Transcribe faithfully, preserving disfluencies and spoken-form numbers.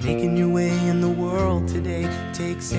Making your way in the world today takes